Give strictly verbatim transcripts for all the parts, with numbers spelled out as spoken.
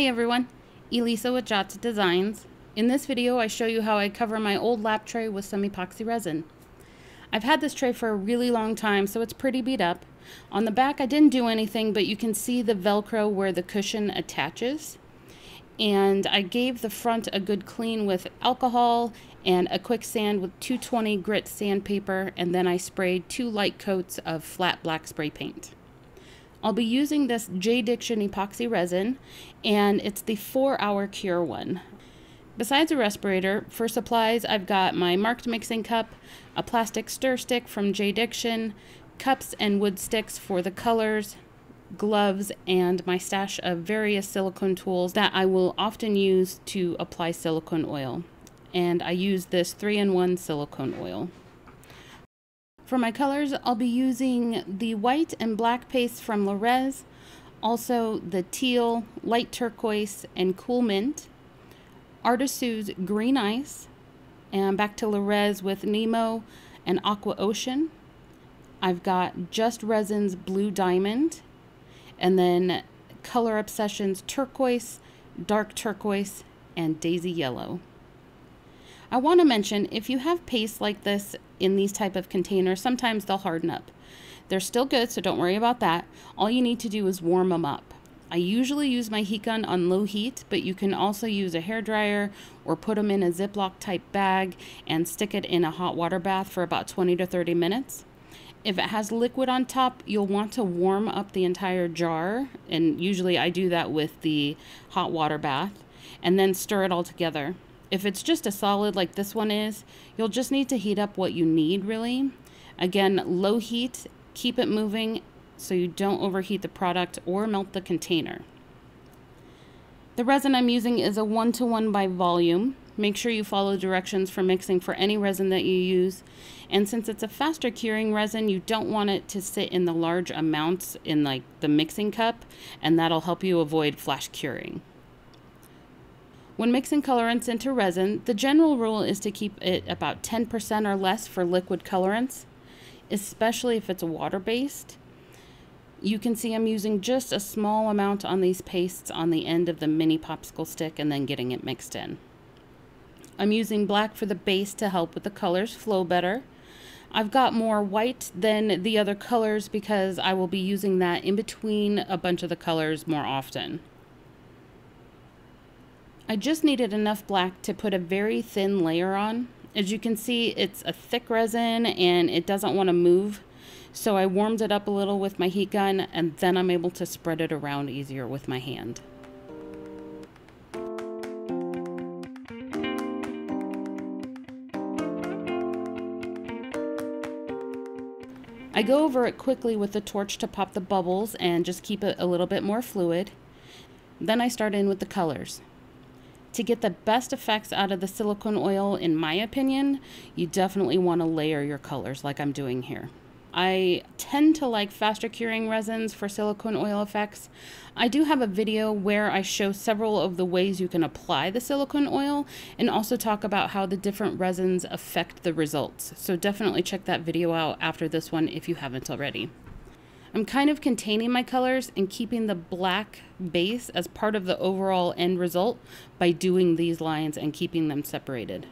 Hi everyone, Elisa with J O T Z Designs. In this video I show you how I cover my old lap tray with some epoxy resin. I've had this tray for a really long time, so it's pretty beat up. On the back I didn't do anything, but you can see the Velcro where the cushion attaches. And I gave the front a good clean with alcohol and a quick sand with two twenty grit sandpaper, and then I sprayed two light coats of flat black spray paint. I'll be using this J Diction Epoxy Resin, and it's the four hour cure one. Besides a respirator, for supplies I've got my marked mixing cup, a plastic stir stick from J Diction, cups and wood sticks for the colors, gloves, and my stash of various silicone tools that I will often use to apply silicone oil. And I use this three in one silicone oil. For my colors, I'll be using the white and black paste from Larez, also the teal, light turquoise, and cool mint, Artisu's Green Ice, and back to Larez with Nemo and Aqua Ocean. I've got Just Resin's Blue Diamond, and then Color Obsession's Turquoise, Dark Turquoise, and Daisy Yellow. I want to mention, if you have paste like this in these type of containers, sometimes they'll harden up. They're still good, so don't worry about that. All you need to do is warm them up. I usually use my heat gun on low heat, but you can also use a hairdryer or put them in a Ziploc type bag and stick it in a hot water bath for about twenty to thirty minutes. If it has liquid on top, you'll want to warm up the entire jar, and usually I do that with the hot water bath, and then stir it all together. If it's just a solid like this one is, you'll just need to heat up what you need, really. Again, low heat, keep it moving so you don't overheat the product or melt the container. The resin I'm using is a one to one by volume. Make sure you follow directions for mixing for any resin that you use. And since it's a faster curing resin, you don't want it to sit in the large amounts in like the mixing cup, and that'll help you avoid flash curing. When mixing colorants into resin, the general rule is to keep it about ten percent or less for liquid colorants, especially if it's water-based. You can see I'm using just a small amount on these pastes on the end of the mini popsicle stick and then getting it mixed in. I'm using black for the base to help with the colors flow better. I've got more white than the other colors because I will be using that in between a bunch of the colors more often. I just needed enough black to put a very thin layer on. As you can see, it's a thick resin and it doesn't want to move, so I warmed it up a little with my heat gun, and then I'm able to spread it around easier with my hand. I go over it quickly with the torch to pop the bubbles and just keep it a little bit more fluid. Then I start in with the colors. To get the best effects out of the silicone oil, in my opinion, you definitely want to layer your colors like I'm doing here. I tend to like faster curing resins for silicone oil effects. I do have a video where I show several of the ways you can apply the silicone oil and also talk about how the different resins affect the results. So definitely check that video out after this one if you haven't already. I'm kind of containing my colors and keeping the black base as part of the overall end result by doing these lines and keeping them separated.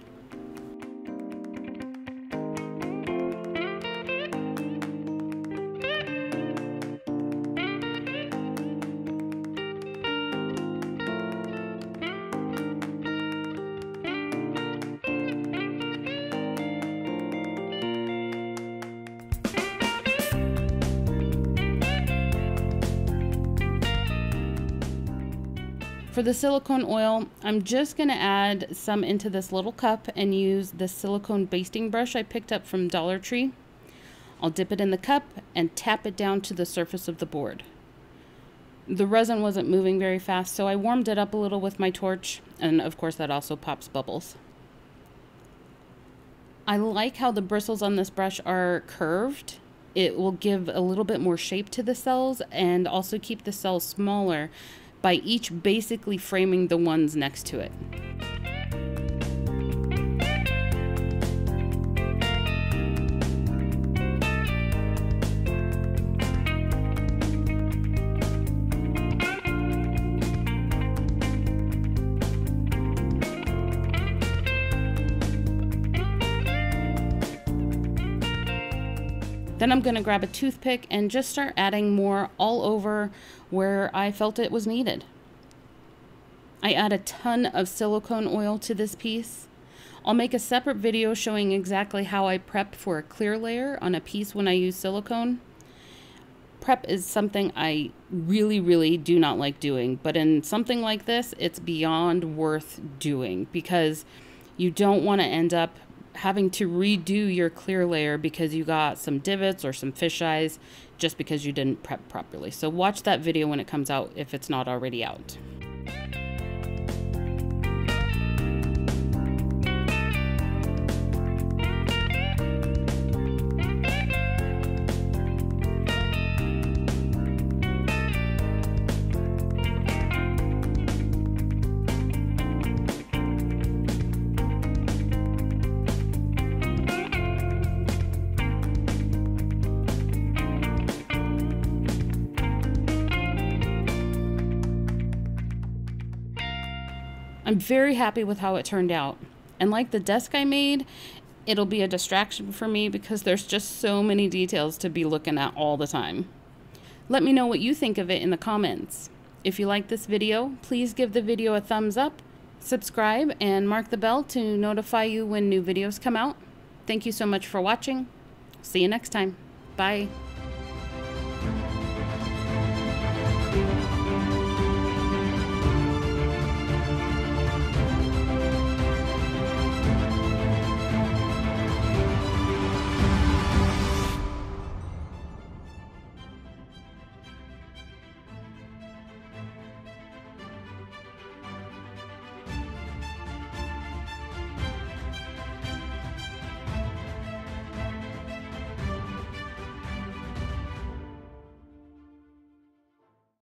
For the silicone oil, I'm just going to add some into this little cup and use the silicone basting brush I picked up from Dollar Tree. I'll dip it in the cup and tap it down to the surface of the board. The resin wasn't moving very fast, so I warmed it up a little with my torch, and of course that also pops bubbles. I like how the bristles on this brush are curved. It will give a little bit more shape to the cells and also keep the cells smaller by each basically framing the ones next to it. Then I'm going to grab a toothpick and just start adding more all over where I felt it was needed. I add a ton of silicone oil to this piece. I'll make a separate video showing exactly how I prep for a clear layer on a piece when I use silicone. Prep is something I really, really do not like doing, but in something like this, it's beyond worth doing because you don't want to end up having to redo your clear layer because you got some divots or some fisheyes just because you didn't prep properly. So watch that video when it comes out if it's not already out. I'm very happy with how it turned out, and like the desk I made, it'll be a distraction for me because there's just so many details to be looking at all the time. Let me know what you think of it in the comments. If you like this video, please give the video a thumbs up, subscribe, and mark the bell to notify you when new videos come out. Thank you so much for watching. See you next time. Bye.